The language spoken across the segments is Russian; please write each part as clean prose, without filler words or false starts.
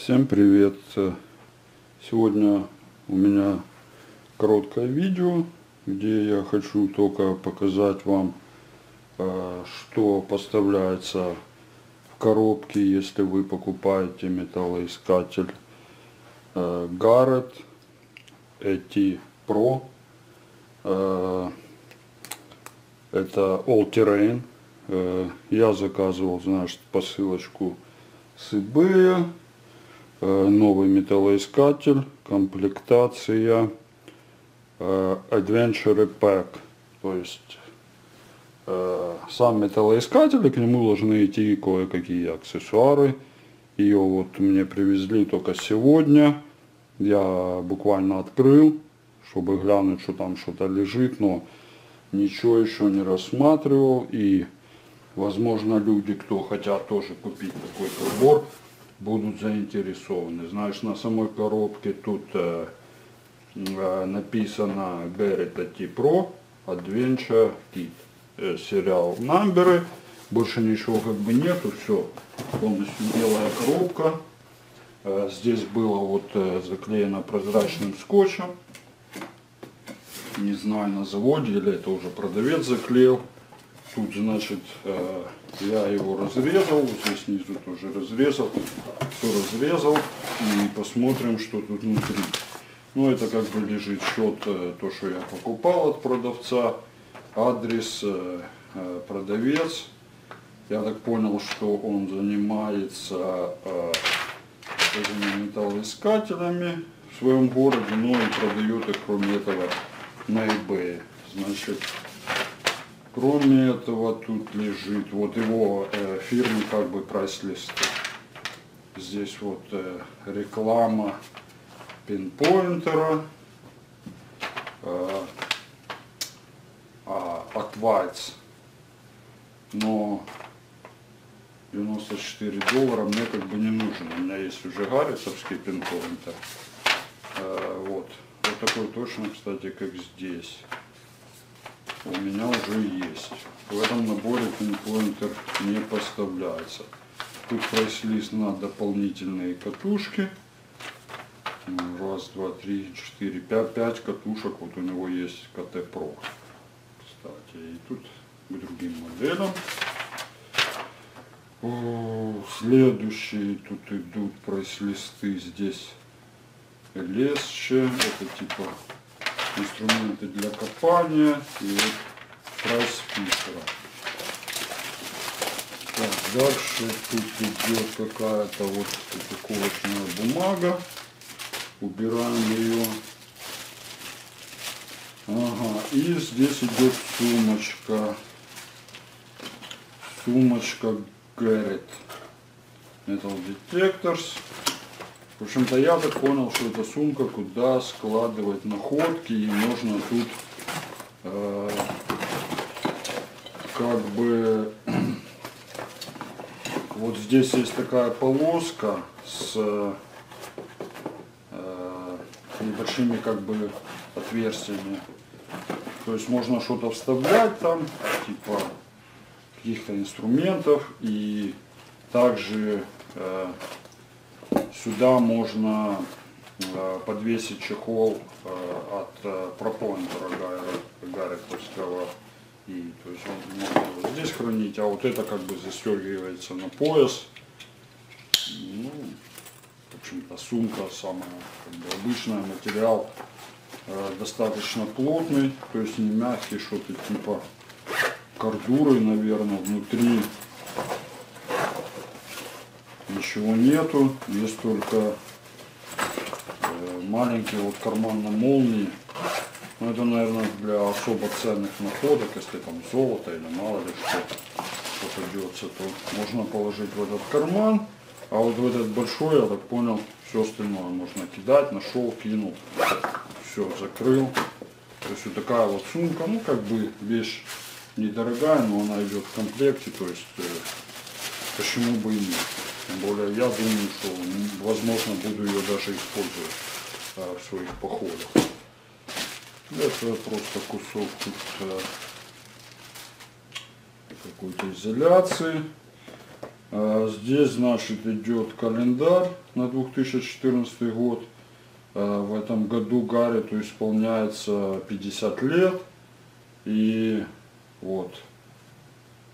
Всем привет! Сегодня у меня короткое видео, где я хочу только показать вам, что поставляется в коробке, если вы покупаете металлоискатель Garrett AT Pro. Это All Terrain. Я заказывал, значит, посылочку с eBay. Новый металлоискатель, комплектация Adventure Pack. То есть сам металлоискатель, и к нему должны идти кое-какие аксессуары. Ее вот мне привезли только сегодня. Я буквально открыл, чтобы глянуть, что там что-то лежит, но ничего еще не рассматривал. И, возможно, люди, кто хотят тоже купить такой прибор, будут заинтересованы. Знаешь, на самой коробке тут написано Garrett AT Pro Adventure Kit, сериал, номеры, больше ничего как бы нету, все полностью белая коробка. Здесь было вот заклеено прозрачным скотчем, не знаю, на заводе или это уже продавец заклеил. Тут, значит, я его разрезал, здесь снизу тоже разрезал, все разрезал, и посмотрим, что тут внутри. Ну, это как бы лежит счет, то, что я покупал от продавца, адрес, продавец. Я так понял, что он занимается металлоискателями в своем городе, но и продает их, кроме этого, на eBay. Значит, кроме этого тут лежит вот его фирмы, как бы, прайс-лист. Здесь вот реклама пинпоинтера, Аквальтс, но $94 мне как бы не нужен. У меня есть уже гарритовский пинпоинтер. Вот такой точно, кстати, как здесь. У меня уже есть. В этом наборе пинпоинтер не поставляется. Тут прайс-лист на дополнительные катушки. 1, 2, 3, 4, 5 катушек. Вот у него есть КТ-Pro. Кстати, и тут к другим моделям. Следующие тут идут прайс-листы. Здесь лесче. Это типа инструменты для копания и прайс-спикера. Так, дальше тут идет какая-то вот упаковочная бумага. Убираем ее. Ага, и здесь идет сумочка. Сумочка Garrett Metal Detectors. В общем-то, я так понял, что это сумка, куда складывать находки, и можно тут как бы вот здесь есть такая полоска с небольшими как бы отверстиями, то есть можно что-то вставлять там, типа каких-то инструментов, и также сюда можно подвесить чехол от пропоинтера гарритовского. И то есть он можно вот здесь хранить, а вот это как бы застегивается на пояс. Ну, в общем-то, сумка самая как бы обычная, материал достаточно плотный, то есть не мягкий, что-то типа кордуры, наверное, внутри. Ничего нету, есть только маленький вот карман на молнии. Но это, наверное, для особо ценных находок, если там золото или мало ли что попадется, то можно положить в этот карман. А вот в этот большой, я так понял, все остальное можно кидать. Нашел, кинул, все закрыл. То есть вот такая вот сумка, ну как бы вещь недорогая, но она идет в комплекте, то есть почему бы и нет. Тем более, я думаю, что, возможно, буду ее даже использовать в своих походах. Это просто кусок тут какой-то изоляции. Здесь, значит, идет календарь на 2014 год. В этом году Гарретту исполняется 50 лет. И вот,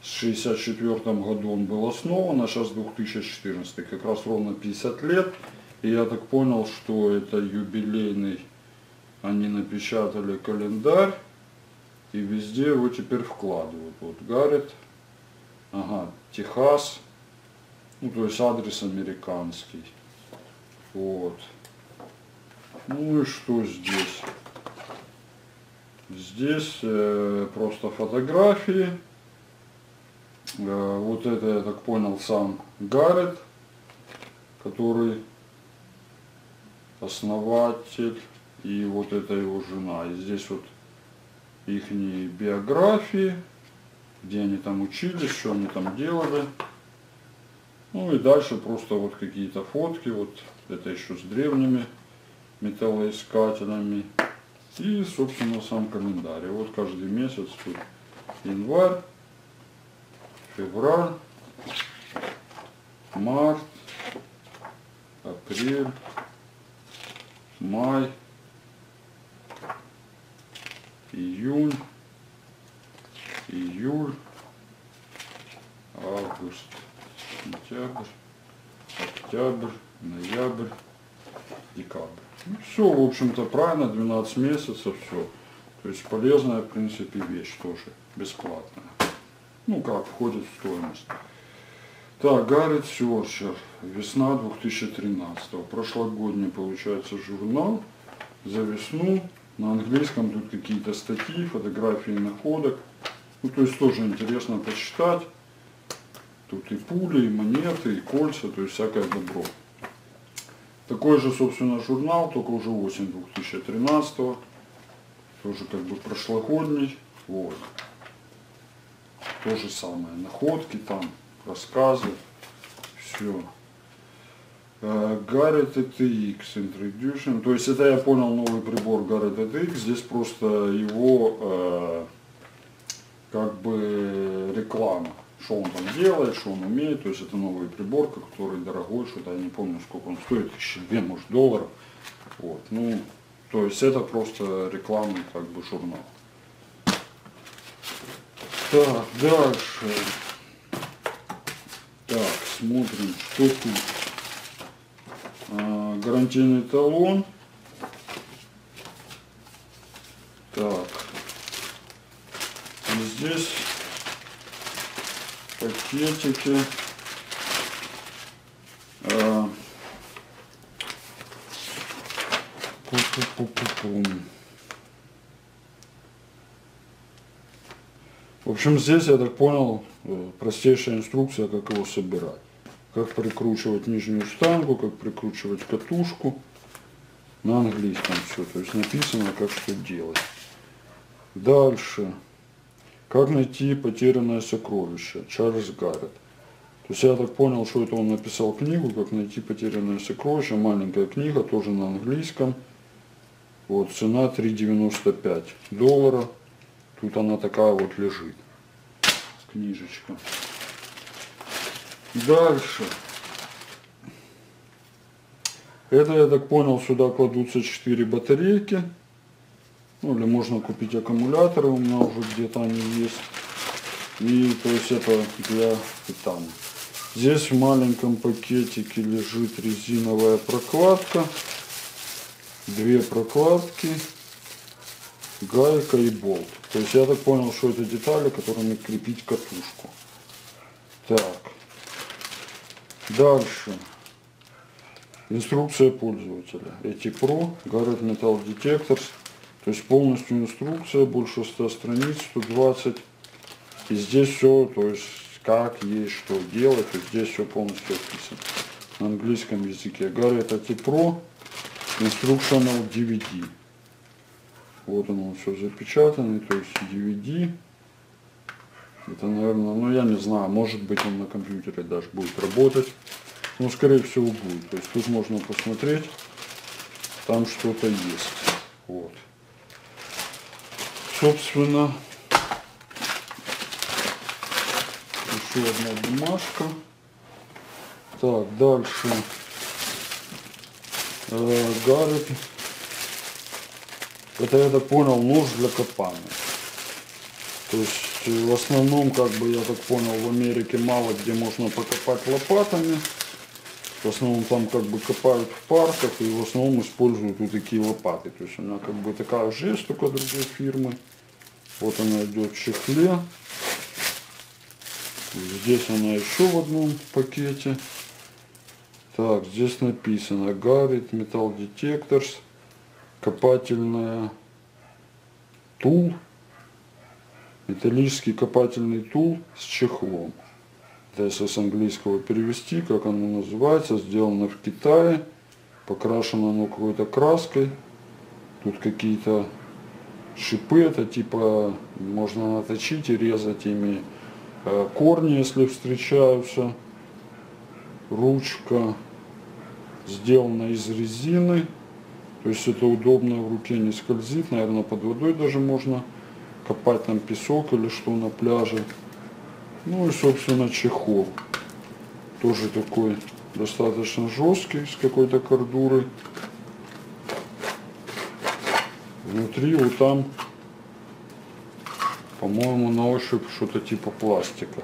в 1964 году он был основан, а сейчас 2014. Как раз ровно 50 лет. И я так понял, что это юбилейный. Они напечатали календарь. И везде его теперь вкладывают. Вот Гарретт. Ага, Техас. Ну, то есть адрес американский. Вот. Ну и что здесь? Здесь просто фотографии. Вот это, я так понял, сам Гарретт, который основатель. И вот это его жена. И здесь вот их биографии, где они там учились, что они там делали. Ну и дальше просто вот какие-то фотки, вот это еще с древними металлоискателями. И, собственно, сам календарь. И вот каждый месяц тут январь, февраль, март, апрель, май, июнь, июль, август, сентябрь, октябрь, ноябрь, декабрь. Ну, все, в общем-то, правильно, 12 месяцев, все. То есть полезная, в принципе, вещь тоже, бесплатная. Ну, как, входит в стоимость. Так, Гарретт Серчер, весна 2013-го. Прошлогодний, получается, журнал за весну. На английском тут какие-то статьи, фотографии находок. Ну, то есть тоже интересно почитать. Тут и пули, и монеты, и кольца, то есть всякое добро. Такой же, собственно, журнал, только уже осень 2013-го. Тоже как бы прошлогодний. Вот. То же самое. Находки там, рассказы. Все. Garrett ATX Introduction. То есть это, я понял, новый прибор Garrett ATX. Здесь просто его как бы реклама. Что он там делает, что он умеет. То есть это новая приборка, который дорогой, что-то я не помню, сколько он стоит, 1200, может, долларов. Вот. Ну, то есть это просто рекламный как бы журнал. Так, дальше. Так, смотрим, что тут. Гарантийный талон. Так. И здесь пакетики. В общем, здесь, я так понял, простейшая инструкция, как его собирать. Как прикручивать нижнюю штангу, как прикручивать катушку. На английском все, то есть написано, как что делать. Дальше. Как найти потерянное сокровище. Чарльз Гарретт. То есть я так понял, что это он написал книгу, как найти потерянное сокровище. Маленькая книга, тоже на английском. Вот, цена $3.95. Тут она такая вот лежит. Книжечка. Дальше. Это, я так понял, сюда кладутся 4 батарейки. Ну, или можно купить аккумуляторы, у меня уже где-то они есть. И, то есть, это для питания. Здесь в маленьком пакетике лежит резиновая прокладка. 2 прокладки. Гайка и болт. То есть, я так понял, что это детали, которыми крепить катушку. Так. Дальше. Инструкция пользователя. AT Pro, Garrett Metal Detectors. То есть полностью инструкция, больше 100 страниц, 120. И здесь все, то есть как есть, что делать. То есть здесь все полностью описано. На английском языке. Garrett AT Pro, Instructional DVD. Вот оно все запечатано, то есть DVD. Это, наверное, ну я не знаю, может быть он на компьютере даже будет работать. Но скорее всего будет. То есть тут можно посмотреть, там что-то есть. Вот. Собственно, еще одна бумажка. Так, дальше. Гаррет. Это, я так понял, нож для копания. То есть в основном, как бы, я так понял, в Америке мало где можно покопать лопатами. В основном там как бы копают в парках и в основном используют вот такие лопаты. То есть у меня как бы такая же есть, только другой фирмы. Вот она идет в чехле. Здесь она еще в одном пакете. Так, здесь написано Garrett Metal Detectors. Копательная тул. Металлический копательный тул с чехлом. Это если с английского перевести, как оно называется. Сделано в Китае. Покрашено оно какой-то краской. Тут какие-то шипы. Это типа можно наточить и резать ими корни, если встречаются. Ручка сделана из резины. То есть это удобно, в руке не скользит. Наверное, под водой даже можно копать там песок или что на пляже. Ну и, собственно, чехол. Тоже такой достаточно жесткий, с какой-то кордурой. Внутри вот там, по-моему, на ощупь что-то типа пластика.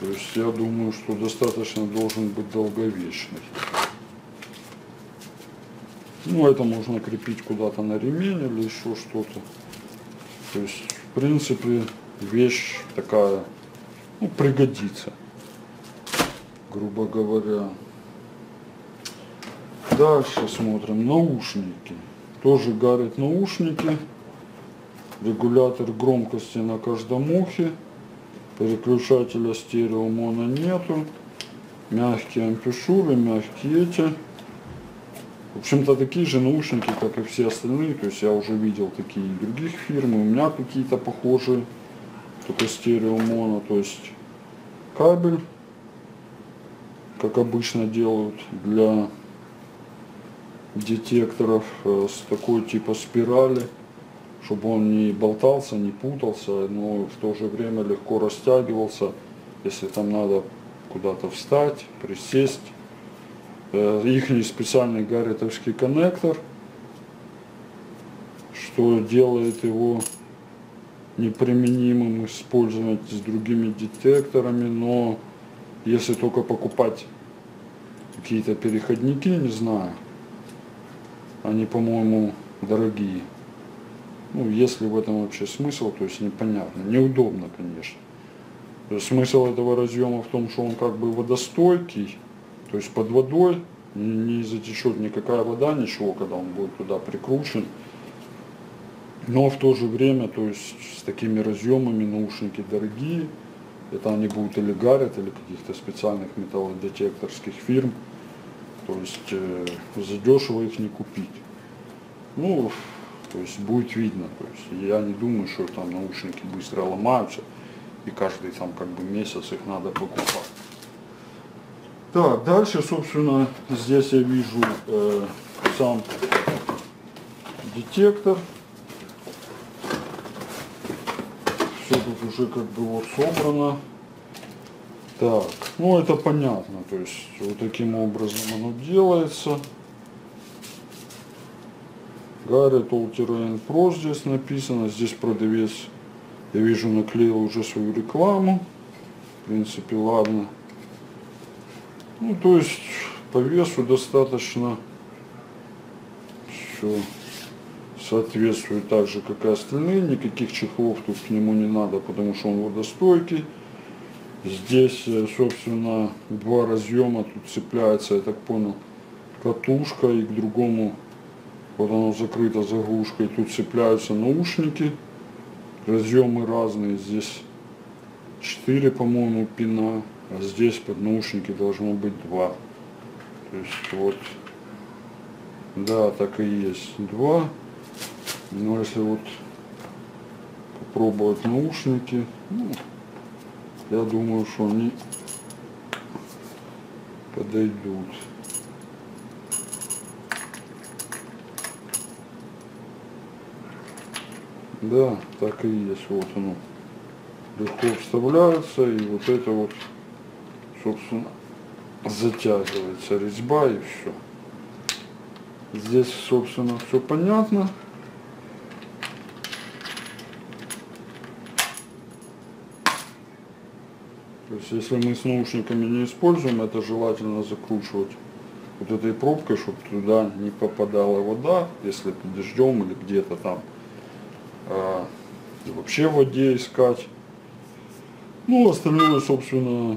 То есть я думаю, что достаточно должен быть долговечный. Ну, это можно крепить куда-то на ремень или еще что-то. То есть, в принципе, вещь такая, ну, пригодится, грубо говоря. Дальше смотрим. Наушники. Тоже Garrett наушники. Регулятор громкости на каждом ухе. Переключателя стерео моно нету. Мягкие ампишуры, мягкие эти. В общем-то, такие же наушники, как и все остальные. То есть я уже видел такие и других фирм. У меня какие-то похожие, только стерео моно. То есть кабель, как обычно делают для детекторов, с такой типа спирали, чтобы он не болтался, не путался, но в то же время легко растягивался, если там надо куда-то встать, присесть. Ихний специальный гарретовский коннектор, что делает его неприменимым использовать с другими детекторами, но если только покупать какие-то переходники, не знаю, они, по-моему, дорогие. Ну, если в этом вообще смысл, то есть непонятно, неудобно, конечно. То есть смысл этого разъема в том, что он как бы водостойкий. То есть под водой не затечет никакая вода, ничего, когда он будет туда прикручен. Но в то же время, то есть с такими разъемами наушники дорогие. Это они будут или Garrett, или каких-то специальных металлодетекторских фирм. То есть задешево их не купить. Ну, то есть будет видно. То есть я не думаю, что там наушники быстро ломаются. И каждый там как бы месяц их надо покупать. Так, дальше, собственно, здесь я вижу сам детектор. Все тут уже как бы вот собрано. Так, ну это понятно, то есть вот таким образом оно делается. Garrett All Terrain Pro здесь написано, здесь продавец, я вижу, наклеил уже свою рекламу. В принципе, ладно. Ну, то есть по весу достаточно все соответствует так же, как и остальные. Никаких чехлов тут к нему не надо, потому что он водостойкий. Здесь, собственно, два разъема. Тут цепляется, я так понял, катушка, и к другому, вот оно закрыто заглушкой, тут цепляются наушники. Разъемы разные. Здесь 4, по-моему, пина. А здесь под наушники должно быть 2. То есть вот, да, так и есть 2. Но если вот попробовать наушники, ну, я думаю, что они подойдут. Да, так и есть. Вот оно легко вставляется, и вот это вот, собственно, затягивается резьба, и все. Здесь, собственно, все понятно. То есть, если мы с наушниками не используем, это желательно закручивать вот этой пробкой, чтобы туда не попадала вода, если под дождем или где-то там. И вообще в воде искать. Ну, остальное, собственно,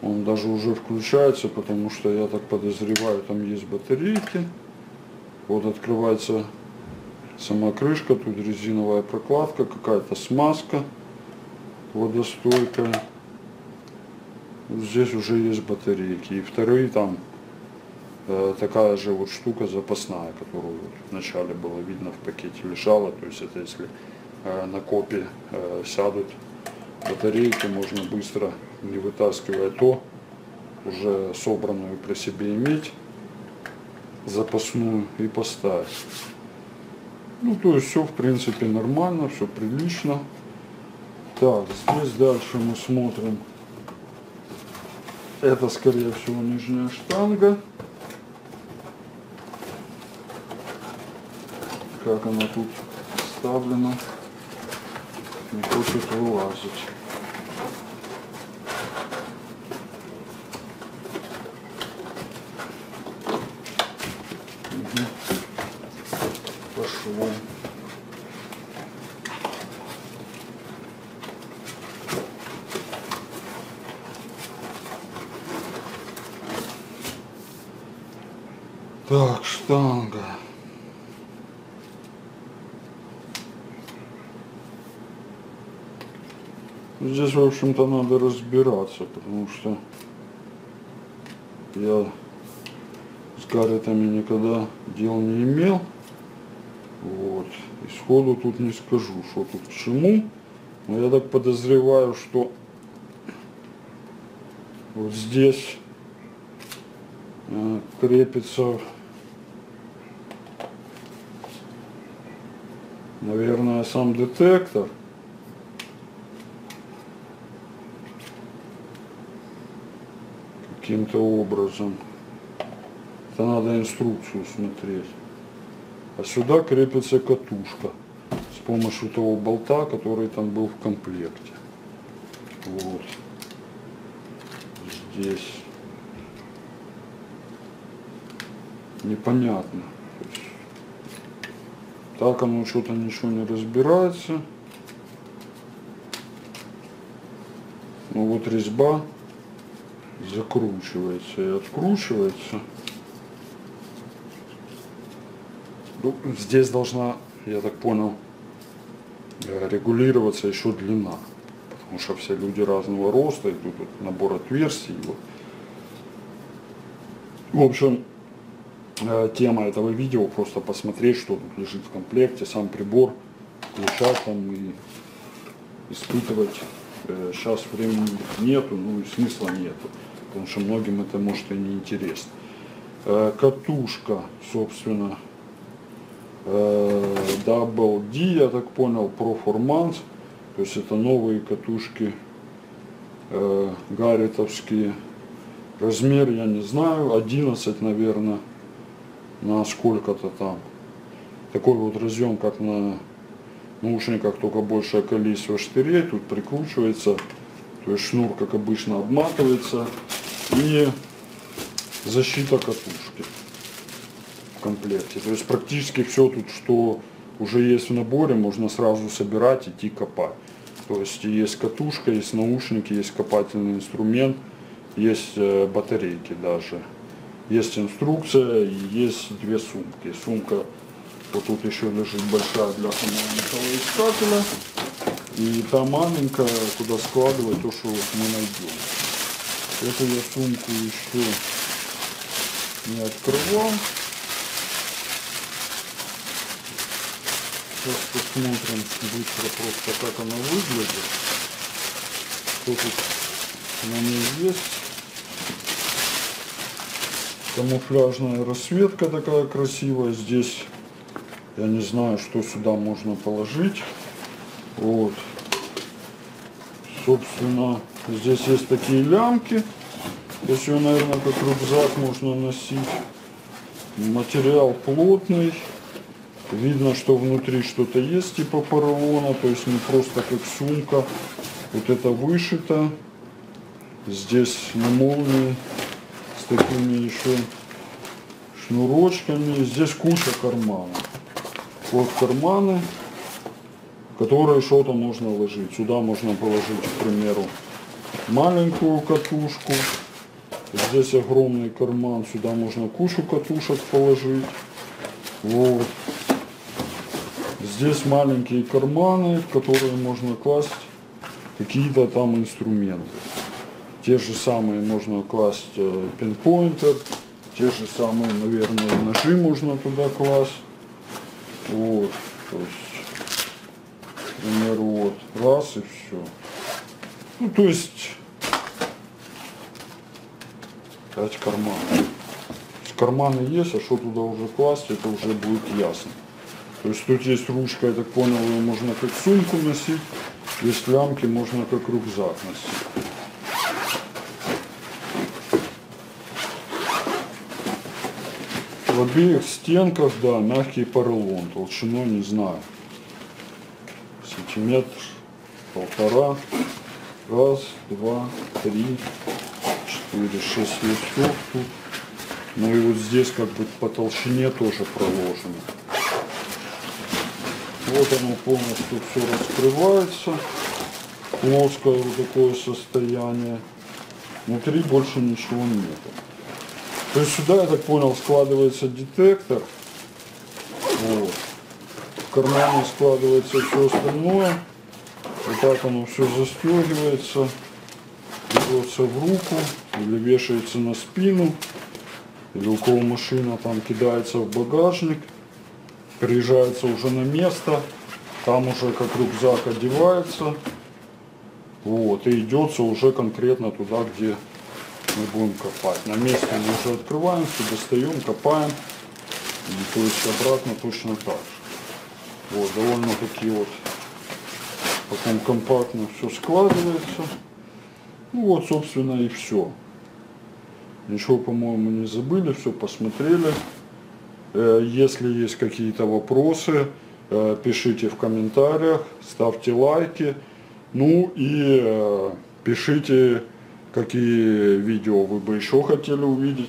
он даже уже включается, потому что, я так подозреваю, там есть батарейки. Вот открывается сама крышка, тут резиновая прокладка, какая-то смазка водостойкая. Здесь уже есть батарейки. И вторые там такая же вот штука запасная, которую вот вначале было видно, в пакете лежала. То есть это если на копе сядут батарейки, можно быстро, не вытаскивая то, уже собранную при себе иметь, запасную и поставить. Ну, то есть все в принципе нормально, все прилично. Так, здесь дальше мы смотрим. Это, скорее всего, нижняя штанга. Как она тут вставлена, не хочет вылазить. Пошло. Так, штанга. Здесь, в общем-то, надо разбираться, потому что я с гарретами никогда дел не имел. Вот. И сходу тут не скажу, что тут к чему. Но я так подозреваю, что вот здесь крепится, наверное, сам детектор. Каким-то образом. Это надо инструкцию смотреть. А сюда крепится катушка с помощью того болта, который там был в комплекте. Вот. Здесь непонятно. Так оно что-то ничего не разбирается. Ну вот резьба закручивается и откручивается. Ну, здесь должна, я так понял, регулироваться еще длина. Потому что все люди разного роста, и тут вот набор отверстий. Вот. В общем, тема этого видео просто посмотреть, что тут лежит в комплекте, сам прибор, включать там и испытывать. Сейчас времени нету, ну и смысла нету, потому что многим это может и не интересно. Катушка, собственно, Double D, я так понял, Pro-Formance, то есть это новые катушки гарретовские. Размер я не знаю, 11, наверное, на сколько-то там. Такой вот разъем, как на наушниках, только большее количество штырей, тут прикручивается, то есть шнур, как обычно, обматывается, и защита катушки в комплекте. То есть практически все тут, что уже есть в наборе, можно сразу собирать, идти копать. То есть есть катушка, есть наушники, есть копательный инструмент, есть батарейки даже, есть инструкция, есть две сумки. Сумка вот тут еще лежит большая для самого искателя, и та маленькая, куда складывать то, что мы найдем. Эту я сумку еще не открывал. Сейчас посмотрим быстро просто, как она выглядит, что тут на ней есть. Камуфляжная расцветка такая красивая. Здесь я не знаю, что сюда можно положить. Вот. Собственно, Здесь есть такие лямки. Еще, наверное, как рюкзак можно носить. Материал плотный. Видно, что внутри что-то есть типа поролона, то есть не просто как сумка. Вот это вышито. Здесь на молнии с такими еще шнурочками. Здесь куча карманов. Вот карманы, которые что-то можно ложить. Сюда можно положить, к примеру, маленькую катушку. Здесь огромный карман, сюда можно кучу катушек положить. Вот. Здесь маленькие карманы, в которые можно класть какие-то там инструменты. Те же самые можно класть пинпоинтер, те же самые, наверное, ножи можно туда класть. Вот, то есть, к примеру, вот, раз и все. Ну, то есть, 5 карманов. Карманы есть, а что туда уже класть, это уже будет ясно. То есть, тут есть ручка, я так понял, ее можно как сумку носить, есть лямки, можно как рюкзак носить. В обеих стенках, да, мягкий поролон, толщиной не знаю, сантиметр, полтора, раз, два, три, четыре, 6 листов тут, ну и вот здесь как бы по толщине тоже проложено. Вот оно полностью все раскрывается, плоское вот такое состояние, внутри больше ничего нету. То есть сюда, я так понял, складывается детектор, вот. В кармане складывается все остальное, вот так оно все застегивается, берется в руку, или вешается на спину, или у кого машина там кидается в багажник, приезжается уже на место, там уже как рюкзак одевается, вот, и идется уже конкретно туда, где мы будем копать. На месте мы уже открываем, все достаем, копаем. И то есть обратно точно так же. Вот, довольно-таки вот потом компактно все складывается. Ну вот, собственно, и все. Ничего, по-моему, не забыли, все посмотрели. Если есть какие-то вопросы, пишите в комментариях, ставьте лайки. Ну и пишите, какие видео вы бы еще хотели увидеть,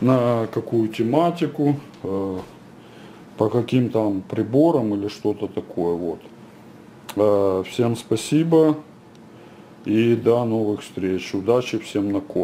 на какую тематику, по каким там приборам или что-то такое. Вот. Всем спасибо и до новых встреч. Удачи всем на ко.